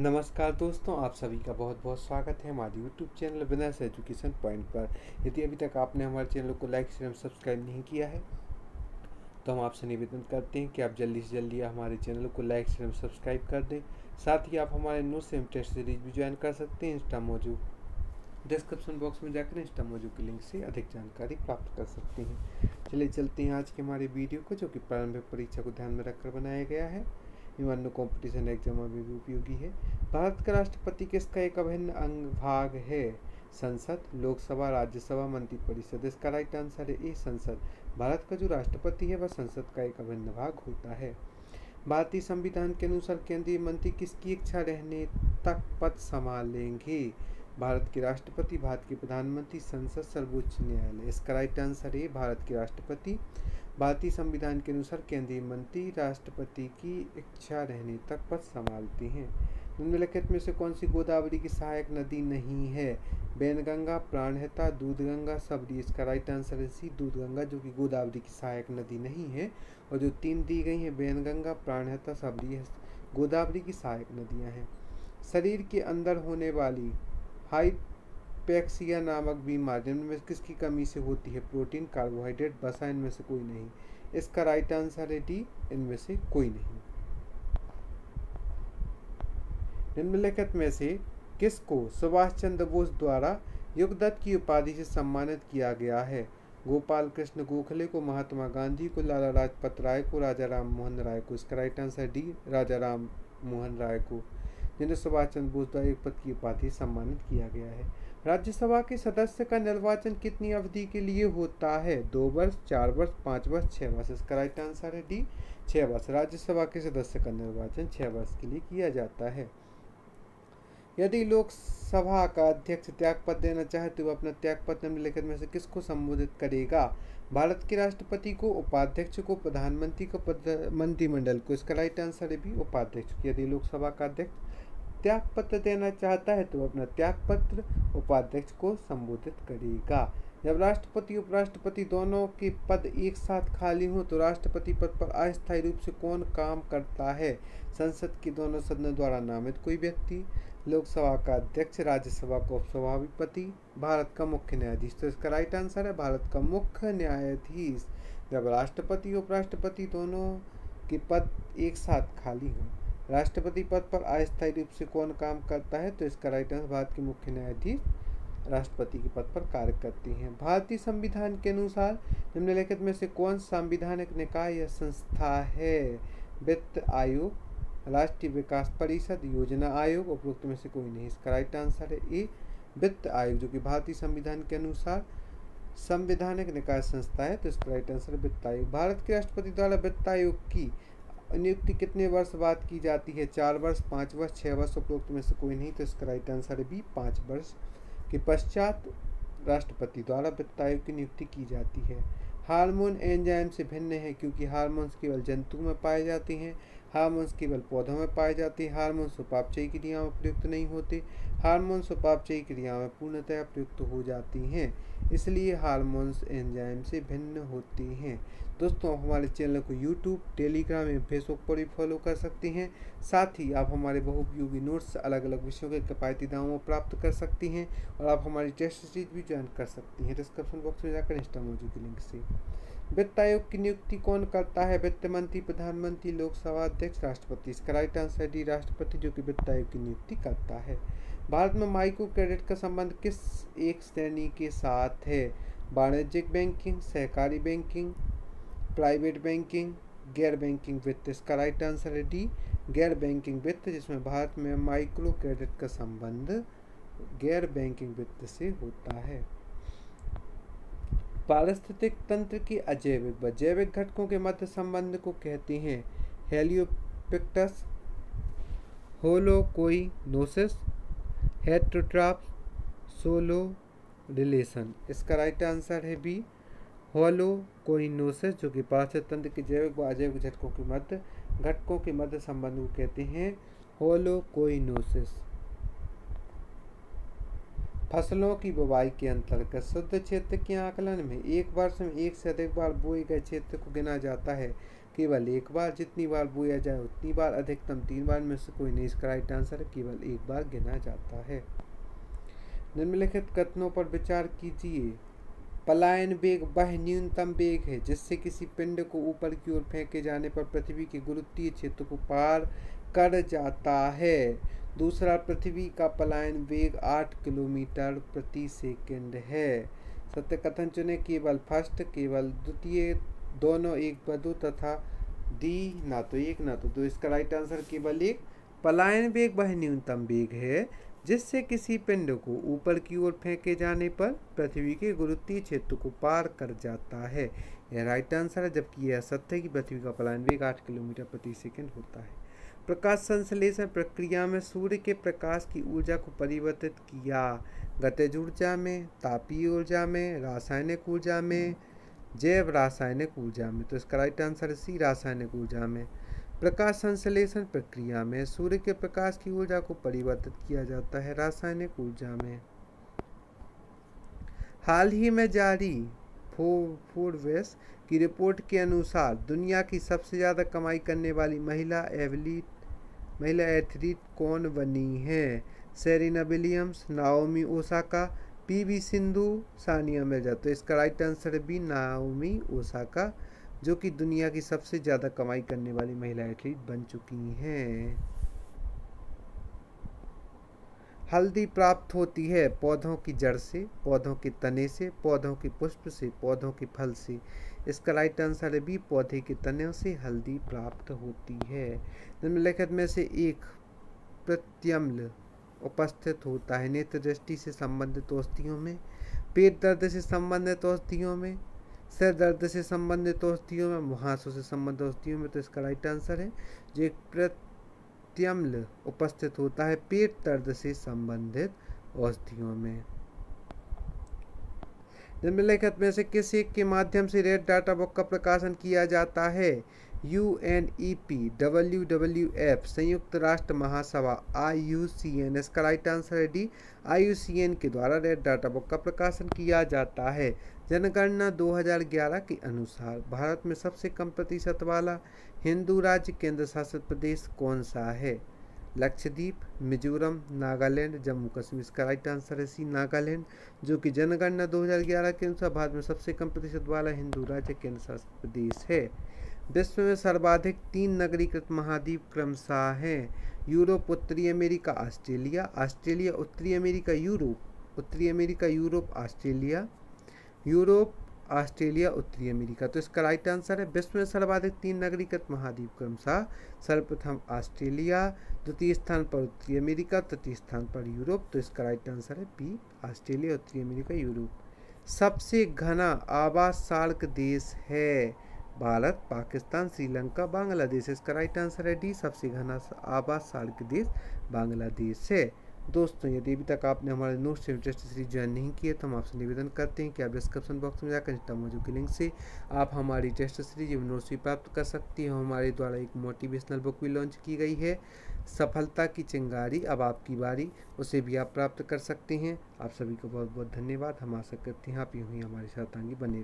नमस्कार दोस्तों, आप सभी का बहुत बहुत स्वागत है हमारे YouTube channel winners education point पर। यदि अभी तक आपने हमारे चैनल को लाइक शेयर सब्सक्राइब नहीं किया है तो हम आपसे निवेदन करते हैं कि आप जल्दी से जल्दी हमारे चैनल को लाइक शेयर सब्सक्राइब कर दें। साथ ही आप हमारे न्यूज से टेस्ट सीरीज भी ज्वाइन कर सकते हैं। इंस्टामोजो डिस्क्रिप्शन बॉक्स में जाकर इंस्टामोजो के लिंक से अधिक जानकारी प्राप्त कर सकते हैं। चलिए चलते हैं आज के हमारे वीडियो को, जो कि प्रारंभिक परीक्षा को ध्यान में रखकर बनाया गया है। अन्य कॉम्पिटिशन एग्जाम में भी उपयोगी है। भारत के राष्ट्रपति किसका एक अभिन्न अंग भाग है? संसद, लोकसभा, राज्यसभा, मंत्री परिषद। इसका राइट आंसर है ए संसद। भारत का जो राष्ट्रपति है वह संसद का एक अभिन्न भाग होता है। भारतीय संविधान के अनुसार केंद्रीय मंत्री किसकी इच्छा रहने तक पद संभालेंगे? भारत के राष्ट्रपति, भारत के प्रधानमंत्री, संसद, सर्वोच्च न्यायालय। इसका राइट आंसर है भारत के राष्ट्रपति। भारतीय संविधान के अनुसार केंद्रीय मंत्री राष्ट्रपति की इच्छा रहने तक पद संभालते हैं। निम्नलिखित में से कौन सी गोदावरी की सहायक नदी नहीं है? बैनगंगा, प्राणहिता, दूधगंगा, सबरी। इसका राइट आंसर है सी दूधगंगा, जो कि गोदावरी की सहायक नदी नहीं है। और जो तीन दी गई हैं बैनगंगा, प्राणहिता, सबरी, गोदावरी की सहायक नदियाँ हैं। शरीर के अंदर होने वाली हाइपैक्सिया नामक बीमारी में किसकी कमी से होती है? प्रोटीन, कार्बोहाइड्रेट, वसा। इनमें से कोई नहीं। इसका राइट आंसर है डी, इनमें से कोई नहीं। निम्नलिखित में से किसको सुभाष चंद्र बोस द्वारा युगदत्त की उपाधि से सम्मानित किया गया है? गोपाल कृष्ण गोखले को, महात्मा गांधी को, लाला लाजपत राय को, राजा राम मोहन राय को। इसका right answer D, Raja Ram Mohan Roy को, जिन्हें सुभाष चंद्र बोस द्वारा एक पद की उपाधि सम्मानित किया गया है। राज्यसभा के सदस्य का निर्वाचन कितनी अवधि के लिए होता है? 2 वर्ष, 4 वर्ष, 5 वर्ष, 6 वर्ष। इसका राइट आंसर है डी, 6 वर्ष। राज्यसभा के सदस्य का निर्वाचन 6 वर्ष के लिए किया जाता है। यदि लोकसभा का अध्यक्ष त्यागपत्र देना चाहे तो वह अपना त्यागपत्र निम्नलिखित में से किसको संबोधित करेगा? भारत के राष्ट्रपति को, उपाध्यक्ष को, प्रधानमंत्री को, मंत्रिमंडल को। इसका राइट आंसर है भी, उपाध्यक्ष को। यदि लोकसभा का अध्यक्ष त्यागपत्र देना चाहता है तो अपना त्यागपत्र उपाध्यक्ष को संबोधित करेगा। जब राष्ट्रपति, उपराष्ट्रपति दोनों के पद एक साथ खाली हों तो राष्ट्रपति पद पर अस्थायी रूप से कौन काम करता है? संसद के दोनों सदनों द्वारा नामित कोई व्यक्ति, लोकसभा का अध्यक्ष, राज्यसभा का उपसभापति, भारत का मुख्य न्यायाधीश। तो इसका राइट आंसर है भारत का मुख्य न्यायाधीश, जब राष्ट्रपति, उपराष्ट्रपति दोनों के पद एक साथ खाली हों। राष्ट्रपति पद पर अस्थायी रूप से कौन काम करता है? तो इसका राइट आंसर भारत के मुख्य न्यायाधीश राष्ट्रपति के पद पर कार्य करती हैं। भारतीय संविधान के अनुसार निम्नलिखित में से कौन संवैधानिक निकाय या संस्था है? वित्त आयोग, राष्ट्रीय विकास परिषद, योजना आयोग। उपरोक्त में से कोई नहीं। इसका राइट आंसर है ए, वित्त आयोग, जो कि भारतीय संविधान के अनुसार संवैधानिक निकाय संस्था है। तो इसका राइट आंसर वित्त आयोग। भारत के राष्ट्रपति द्वारा वित्त आयोग की नियुक्ति कितने वर्ष बाद की जाती है? 4 वर्ष, 5 वर्ष, 6 वर्ष। उपरोक्त में से कोई नहीं। तो इसका राइट आंसर है बी, 5 वर्ष के पश्चात राष्ट्रपति द्वारा वित्त आयोग की नियुक्ति की जाती है। हार्मोन एंजाइम से भिन्न है क्योंकि हार्मोन्स केवल जंतु में पाए जाते हैं, हार्मोन्स केवल पौधों में पाए जाते हैं, हार्मोन्स उपापचयी क्रियाओं में प्रयुक्त नहीं होते, हार्मोन्स उपापचयी क्रियाओं में पूर्णतया प्रयुक्त हो जाती हैं, इसलिए हार्मोन्स एंजाइम से भिन्न होते हैं। दोस्तों, हमारे चैनल को YouTube, टेलीग्राम एवं फेसबुक पर भी फॉलो कर सकते हैं। साथ ही आप हमारे बहुउपयोगी नोट्स, अलग अलग विषयों के किफ़ायती दामों में प्राप्त कर सकती हैं और आप हमारी टेस्ट सीरीज भी ज्वाइन कर सकती हैं। डिस्क्रिप्शन बॉक्स में जाकर इंस्टामोजो के लिंक से। वित्त आयोग की नियुक्ति कौन करता है? वित्त मंत्री, प्रधानमंत्री, लोकसभा अध्यक्ष, राष्ट्रपति। इसका राइट आंसर है डी, राष्ट्रपति, जो कि वित्त आयोग की नियुक्ति करता है। भारत में माइक्रो क्रेडिट का संबंध किस एक श्रेणी के साथ है? वाणिज्यिक बैंकिंग, सहकारी बैंकिंग, प्राइवेट बैंकिंग, गैर बैंकिंग वित्त। इसका राइट आंसर है डी, गैर बैंकिंग वित्त, जिसमें भारत में माइक्रो क्रेडिट का संबंध गैर बैंकिंग वित्त से होता है। पारिस्थितिक तंत्र के अजैविक व जैविक घटकों के मध्य संबंध को कहते हैं हेलियोपिक्टस, होलोकोइनोसिस, हेटरोट्रॉप्स, सोलो रिलेशन। इसका राइट आंसर है बी, होलोकोइनोसिस, जो कि पारिस्थितिक तंत्र के जैविक व अजैविक घटकों के मध्य संबंध को कहते हैं होलोकोइनोसिस। फसलों की बुवाई के अंतर्गत शुद्ध क्षेत्र के आकलन में 1 वर्ष में 1 से अधिक बार बोए गए क्षेत्र को गिना जाता है। केवल एक बार, जितनी बार बोया जाए उतनी बार, अधिकतम 3 बार में से कोई नहीं। इसका राइट आंसर केवल एक बार गिना जाता है। निम्नलिखित कथनों पर विचार कीजिए। पलायन वेग वह न्यूनतम वेग है जिससे किसी पिंड को ऊपर की ओर फेंके जाने पर पृथ्वी के गुरुत्वीय क्षेत्र को पार कर जाता है। दूसरा, पृथ्वी का पलायन वेग 8 किलोमीटर प्रति सेकंड है। सत्य कथन चुने, केवल फर्स्ट केवल द्वितीय, दोनों एक बदू तथा दी, ना तो एक ना तो दो। इसका राइट आंसर केवल एक। पलायन वेग वह न्यूनतम वेग है जिससे किसी पिंड को ऊपर की ओर फेंके जाने पर पृथ्वी के गुरुत्वीय क्षेत्र को पार कर जाता है। यह राइट आंसर है, जबकि यह सत्य है कि पृथ्वी का पलायन वेग 8 किलोमीटर प्रति सेकंड होता है। प्रकाश संश्लेषण प्रक्रिया में सूर्य के प्रकाश की ऊर्जा को परिवर्तित किया गतिज ऊर्जा में, तापीय ऊर्जा में, रासायनिक ऊर्जा में, जैव रासायनिक ऊर्जा में। तो इसका राइट आंसर सी, रासायनिक ऊर्जा में। प्रकाश संश्लेषण प्रक्रिया में सूर्य के प्रकाश की ऊर्जा को परिवर्तित किया जाता है रासायनिक ऊर्जा में। हाल ही में जारी फोर्ब्स की रिपोर्ट के अनुसार दुनिया की सबसे ज़्यादा कमाई करने वाली महिला एथलीट कौन बनी हैं? Serena Williams, Naomi Osaka, PV Sindhu, Sania Mirza. तो इसका राइट आंसर भी नाओमी ओसाका, जो कि दुनिया की सबसे ज़्यादा कमाई करने वाली महिला एथलीट बन चुकी हैं। हल्दी प्राप्त होती है पौधों की जड़ से, पौधों के तने से, पौधों के पुष्प से, पौधों के फल से। इसका राइट आंसर है बी, पौधे के तनों से हल्दी प्राप्त होती है। निम्नलिखित में से एक प्रत्यम्ल उपस्थित होता है नेत्र दृष्टि से संबंधित औषधियों में, पेट दर्द से संबंधित औषधियों में, सर दर्द से संबंधित औषधियों में, मुहासों से संबंधित औषधियों में। तो इसका राइट आंसर है जो एक प्रत्यम्ल उपस्थित होता है पेट दर्द से संबंधित औषधियों में। निम्नलिखित में से किस एक के माध्यम से रेड डाटा बुक का प्रकाशन किया जाता है? UNEP, WWF, संयुक्त राष्ट्र महासभा, IUCN। इसका राइट आंसर है डी, IUCN के द्वारा रेड डाटा बुक का प्रकाशन किया जाता है। जनगणना 2011 के अनुसार भारत में सबसे कम प्रतिशत वाला हिंदू राज्य केंद्र शासित प्रदेश कौन सा है? लक्षद्वीप, मिजोरम, नागालैंड, जम्मू कश्मीर। इसका राइट आंसर है सी, नागालैंड, जो कि जनगणना 2011 के अनुसार भारत में सबसे कम प्रतिशत वाला हिंदू राज्य केंद्र शासित प्रदेश है। विश्व में सर्वाधिक 3 नगरीकृत महाद्वीप क्रमशः हैं: यूरोप, उत्तरी अमेरिका, ऑस्ट्रेलिया। ऑस्ट्रेलिया, उत्तरी अमेरिका, यूरोप। उत्तरी America, Europe, Australia. Europe, Australia, उत्तरी अमेरिका। तो इसका राइट आंसर है, विश्व में सर्वाधिक 3 नगरीकृत महाद्वीप क्रमशः, सर्वप्रथम ऑस्ट्रेलिया, द्वितीय स्थान पर उत्तरी अमेरिका, तृतीय स्थान पर यूरोप। तो इसका राइट आंसर है बी, ऑस्ट्रेलिया, उत्तरी अमेरिका, यूरोप। सबसे घना आवास सार्क देश है? भारत, पाकिस्तान, श्रीलंका, बांग्लादेश। इसका राइट आंसर है डी, सबसे घना आवास सार्क देश बांग्लादेश है। दोस्तों, यदि अभी तक आपने हमारे नोट्स से इंटरेस्ट सीरीज ज्वाइन नहीं किए तो हम आपसे निवेदन करते हैं कि आप डिस्क्रिप्शन बॉक्स में जाकर इंस्टामोजो के लिंक से आप हमारी टेस्ट सीरीज एवं नोट्स भी प्राप्त कर सकती हैं। हमारे द्वारा एक मोटिवेशनल बुक भी लॉन्च की गई है, सफलता की चिंगारी अब आपकी बारी, उसे भी आप प्राप्त कर सकते हैं। आप सभी को बहुत बहुत धन्यवाद। हम आशा करते हैं आप यूँ ही हमारे साथ आगे बने।